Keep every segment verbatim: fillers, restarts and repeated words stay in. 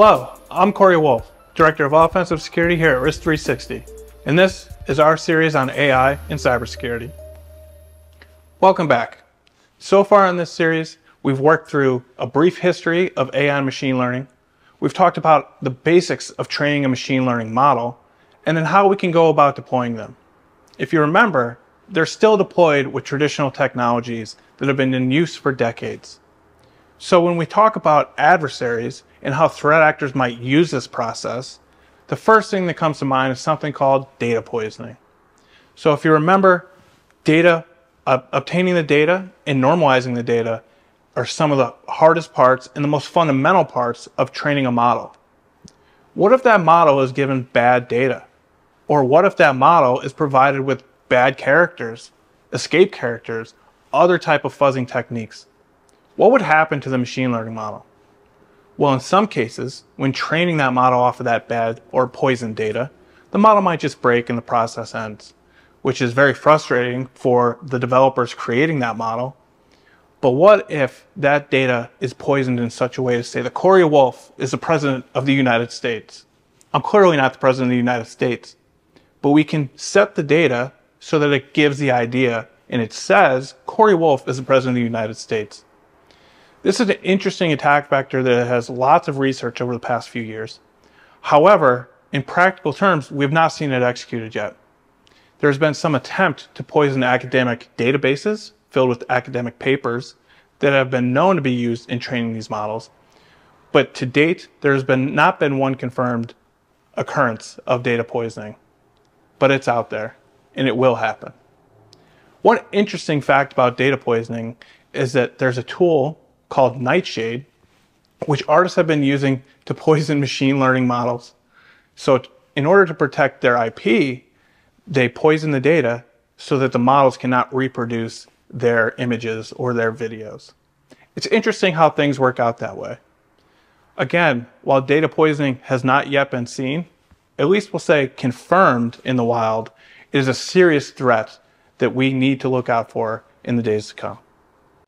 Hello, I'm Corey Wolf, Director of Offensive Security here at risk three sixty, and this is our series on A I and cybersecurity. Welcome back. So far in this series, we've worked through a brief history of A I and machine learning. We've talked about the basics of training a machine learning model, and then how we can go about deploying them. If you remember, they're still deployed with traditional technologies that have been in use for decades. So when we talk about adversaries and how threat actors might use this process, the first thing that comes to mind is something called data poisoning. So if you remember, data, uh, obtaining the data and normalizing the data are some of the hardest parts and the most fundamental parts of training a model. What if that model is given bad data? Or what if that model is provided with bad characters, escape characters, other type of fuzzing techniques? What would happen to the machine learning model? Well, in some cases, when training that model off of that bad or poisoned data, the model might just break and the process ends, which is very frustrating for the developers creating that model. But what if that data is poisoned in such a way to say that Corey Wolf is the President of the United States? I'm clearly not the President of the United States, but we can set the data so that it gives the idea and it says Corey Wolf is the President of the United States. This is an interesting attack vector that has lots of research over the past few years. However, in practical terms, we have not seen it executed yet. There has been some attempt to poison academic databases filled with academic papers that have been known to be used in training these models, but to date, there has been not been one confirmed occurrence of data poisoning. But it's out there, and it will happen. One interesting fact about data poisoning is that there's a tool called Nightshade, which artists have been using to poison machine learning models. So in order to protect their I P, they poison the data so that the models cannot reproduce their images or their videos. It's interesting how things work out that way. Again, while data poisoning has not yet been seen, at least we'll say confirmed in the wild, it is a serious threat that we need to look out for in the days to come.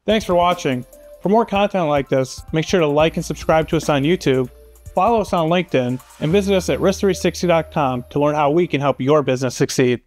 Thanks for watching. For more content like this, make sure to like and subscribe to us on YouTube, follow us on LinkedIn, and visit us at risk three sixty dot com to learn how we can help your business succeed.